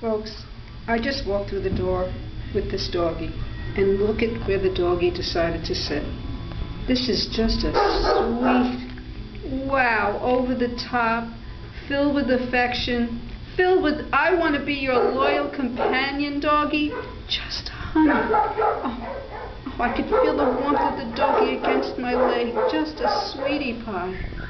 Folks, I just walked through the door with this doggie, and look at where the doggie decided to sit. This is just a sweet, wow, over the top, filled with affection, filled with I want to be your loyal companion doggie. Just honey. Oh, I could feel the warmth of the doggie against my leg. Just a sweetie pie.